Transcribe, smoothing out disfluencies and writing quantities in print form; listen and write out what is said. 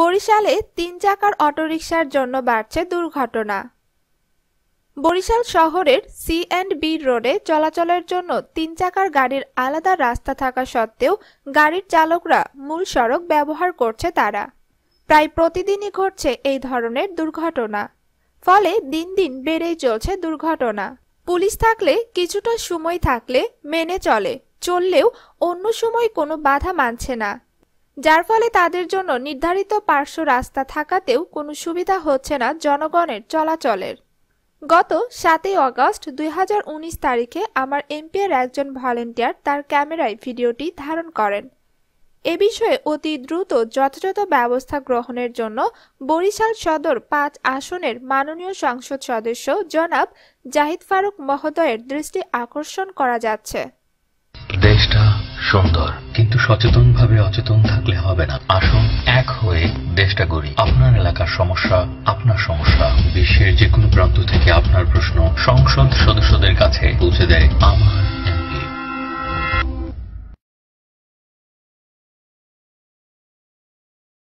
বরিশালে ৩ চাকার অটোরিকশার জন্য বাড়ছে দুর্ঘটনা। বরিশাল শহরের সি এন্ড বি রোডে চলাচলের জন্য ৩ চাকার গাড়ির আলাদা রাস্তা থাকা সত্ত্বেও গাড়ির চালকরা মূল সড়ক ব্যবহার করছে তারা। প্রায় প্রতিদিনই ঘটছে এই ধরনের দুর্ঘটনা, ফলে দিন দিন বেড়েই চলছে দুর্ঘটনা। পুলিশ থাকলে কিছুটা সময় থাকলে মেনে চলে, চললেও অন্য সময় কোনো বাধা মানছে না, যার ফলে তাদের জন্য নির্ধারিত পার্শ্ব রাস্তা থাকাতেও কোনো সুবিধা হচ্ছে না জনগণের চলাচলের। গত 7ই অগস্ট 2019 তারিখে আমার এমপির একজন ভলেন্টিয়ার তার ক্যামেরায় ভিডিওটি ধারণ করেন। এ বিষয়ে অতি দ্রুত যথাযথ ব্যবস্থা গ্রহণের জন্য বরিশাল সদর-০৫ আসনের মাননীয় সংসদ সদস্য জনাব জাহিদ ফারুক মহোদয়ের দৃষ্টি আকর্ষণ করা যাচ্ছে। দেশটা সুন্দর, কিন্তু সচেতনভাবে অচেতন থাকলে হবে না। আসুন এক হয়ে দেশটা গড়ি। আপনার এলাকার সমস্যা, আপনার সমস্যা। বিশ্বের যে কোনো প্রান্ত থেকে আপনার প্রশ্ন সংসদ সদস্যদের